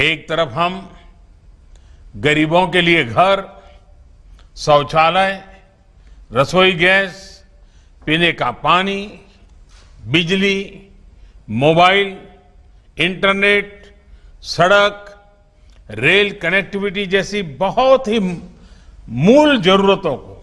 एक तरफ हम गरीबों के लिए घर, शौचालय, रसोई गैस, पीने का पानी, बिजली, मोबाइल, इंटरनेट, सड़क, रेल कनेक्टिविटी जैसी बहुत ही मूल जरूरतों को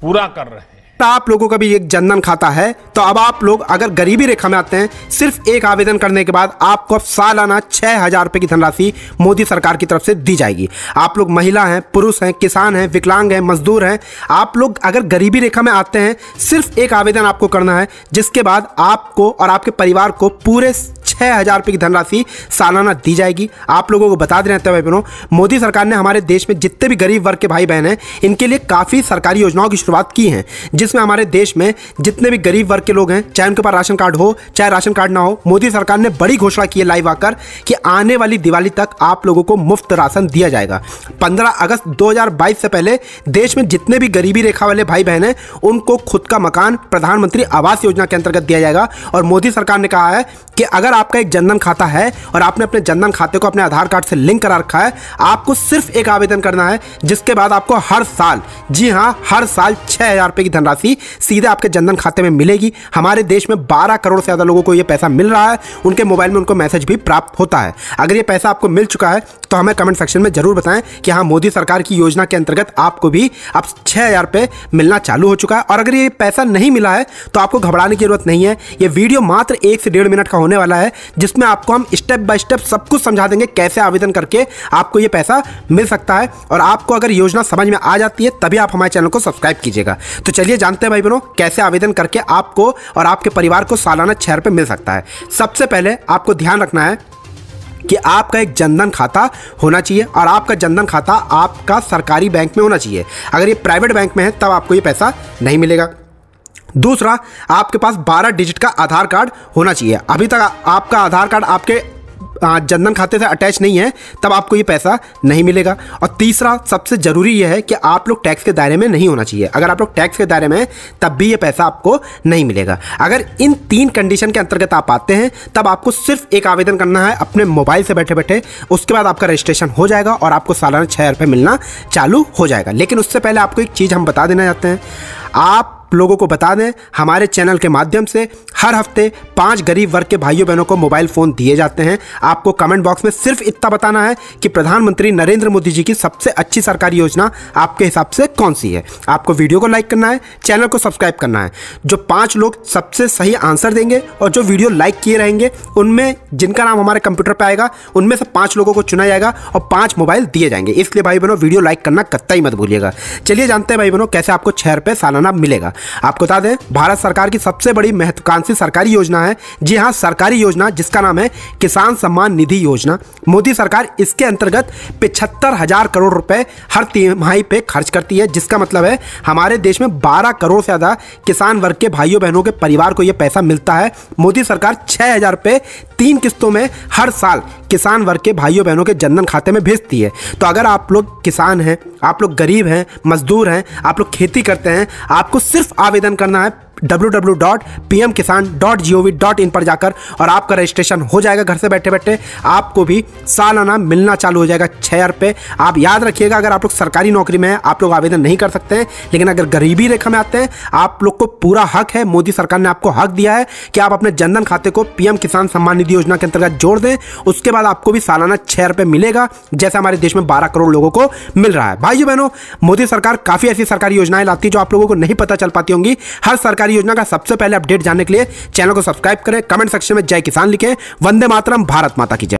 पूरा कर रहे हैं। आप लोगों का भी एक जनधन खाता है, तो अब आप लोग अगर गरीबी रेखा में आते हैं, सिर्फ एक आवेदन करने के बाद आपको अब सालाना 6000 रुपये की धनराशि मोदी सरकार की तरफ से दी जाएगी। आप लोग महिला हैं, पुरुष हैं, किसान हैं, विकलांग हैं, मजदूर हैं, आप लोग अगर गरीबी रेखा में आते हैं सिर्फ एक आवेदन आपको करना है, जिसके बाद आपको और आपके परिवार को पूरे 6000 रुपये की धनराशि सालाना दी जाएगी। आप लोगों को बता देते भाई बहनों, मोदी सरकार ने हमारे देश में जितने भी गरीब वर्ग के भाई बहन हैं इनके लिए काफ़ी सरकारी योजनाओं की शुरुआत की है, जिसमें हमारे देश में जितने भी गरीब वर्ग के लोग हैं, चाहे उनके पास राशन कार्ड हो चाहे राशन कार्ड ना हो, मोदी सरकार ने बड़ी घोषणा की है लाइव आकर कि आने वाली दिवाली तक आप लोगों को मुफ्त राशन दिया जाएगा। 15 अगस्त 2022 से पहले देश में जितने भी गरीबी रेखा वाले भाई बहन हैं उनको खुद का मकान प्रधानमंत्री आवास योजना के अंतर्गत दिया जाएगा। और मोदी सरकार ने कहा है कि अगर आपका एक जनधन खाता है और आपने अपने जनधन खाते को अपने आधार कार्ड से लिंक करा रखा है, आपको सिर्फ एक आवेदन करना है, जिसके बाद आपको हर साल, जी हाँ हर साल, 6000 रुपये की धनराशि सीधे आपके जनधन खाते में मिलेगी। हमारे देश में 12 करोड़ से ज़्यादा लोगों को यह पैसा मिल रहा है, उनके मोबाइल में उनको मैसेज भी प्राप्त होता है। अगर ये पैसा आपको मिल चुका है तो हमें कमेंट सेक्शन में जरूर बताएं कि हाँ, मोदी सरकार की योजना के अंतर्गत आपको भी अब 6000 रुपये मिलना चालू हो चुका है। और अगर ये पैसा नहीं मिला है तो आपको घबराने की जरूरत नहीं है। ये वीडियो मात्र 1 से 1.5 मिनट का होने वाला है, जिसमें आपको हम स्टेप बाय स्टेप सब कुछ समझा देंगे कैसे आवेदन करके आपको ये पैसा मिल सकता है। और आपको अगर योजना समझ में आ जाती है तभी आप हमारे चैनल को सब्सक्राइब कीजिएगा। तो चलिए जानते हैं भाई बहनों कैसे आवेदन करके आपको और आपके परिवार को सालाना 6000 रुपये मिल सकता है। सबसे पहले आपको ध्यान रखना है कि आपका एक जनधन खाता होना चाहिए और आपका जनधन खाता आपका सरकारी बैंक में होना चाहिए। अगर ये प्राइवेट बैंक में है तब आपको ये पैसा नहीं मिलेगा। दूसरा, आपके पास 12 डिजिट का आधार कार्ड होना चाहिए। अभी तक आपका आधार कार्ड आपके जनधन खाते से अटैच नहीं है तब आपको ये पैसा नहीं मिलेगा। और तीसरा, सबसे ज़रूरी यह है कि आप लोग टैक्स के दायरे में नहीं होना चाहिए। अगर आप लोग टैक्स के दायरे में हैं तब भी ये पैसा आपको नहीं मिलेगा। अगर इन 3 कंडीशन के अंतर्गत आप आते हैं तब आपको सिर्फ एक आवेदन करना है अपने मोबाइल से बैठे बैठे, उसके बाद आपका रजिस्ट्रेशन हो जाएगा और आपको सालाना 6000 रुपये मिलना चालू हो जाएगा। लेकिन उससे पहले आपको एक चीज़ हम बता देना चाहते हैं। आप लोगों को बता दें, हमारे चैनल के माध्यम से हर हफ्ते 5 गरीब वर्ग के भाइयों बहनों को मोबाइल फ़ोन दिए जाते हैं। आपको कमेंट बॉक्स में सिर्फ इतना बताना है कि प्रधानमंत्री नरेंद्र मोदी जी की सबसे अच्छी सरकारी योजना आपके हिसाब से कौन सी है। आपको वीडियो को लाइक करना है, चैनल को सब्सक्राइब करना है। जो 5 लोग सबसे सही आंसर देंगे और जो वीडियो लाइक किए रहेंगे, उनमें जिनका नाम हमारे कंप्यूटर पर आएगा उनमें से 5 लोगों को चुना जाएगा और 5 मोबाइल दिए जाएंगे। इसलिए भाई बहनों वीडियो लाइक करना कतई मत भूलिएगा। चलिए जानते हैं भाई बहनों कैसे आपको 6000 रुपये सालाना मिलेगा। आपको बता दें, भारत सरकार की सबसे बड़ी महत्वाकांक्षी सरकारी योजना है, जी हां सरकारी योजना, जिसका नाम है किसान सम्मान निधि योजना। मोदी सरकार इसके अंतर्गत 75,000 करोड़ रुपए हर तिमाही पे खर्च करती है, जिसका मतलब है हमारे देश में 12 करोड़ से ज़्यादा किसान वर्ग के भाइयों बहनों के परिवार को यह पैसा मिलता है। मोदी सरकार 6000 रुपये 3 किस्तों में हर साल किसान वर्ग के भाइयों बहनों के जनधन खाते में भेजती है। तो अगर आप लोग किसान हैं, आप लोग गरीब हैं, मजदूर हैं, आप लोग खेती करते हैं, आपको सिर्फ आवेदन करना है www.pmkisan.gov.in पर जाकर और आपका रजिस्ट्रेशन हो जाएगा। घर से बैठे बैठे आपको भी सालाना मिलना चालू हो जाएगा 6000 रुपये। आप याद रखिएगा, अगर आप लोग सरकारी नौकरी में हैं आप लोग आवेदन नहीं कर सकते हैं, लेकिन अगर गरीबी रेखा में आते हैं आप लोग को पूरा हक है। मोदी सरकार ने आपको हक दिया है कि आप अपने जनधन खाते को PM किसान सम्मान निधि योजना के अंतर्गत जोड़ दें। उसके बाद आपको भी सालाना 6000 रुपये मिलेगा, जैसे हमारे देश में 12 करोड़ लोगों को मिल रहा है। भाइयों बहनों, मोदी सरकार काफ़ी ऐसी सरकारी योजनाएं लाती है जो आप लोगों को नहीं पता चल पाती होंगी। हर योजना का सबसे पहले अपडेट जानने के लिए चैनल को सब्सक्राइब करें, कमेंट सेक्शन में जय किसान लिखें। वंदे मातरम, भारत माता की जय।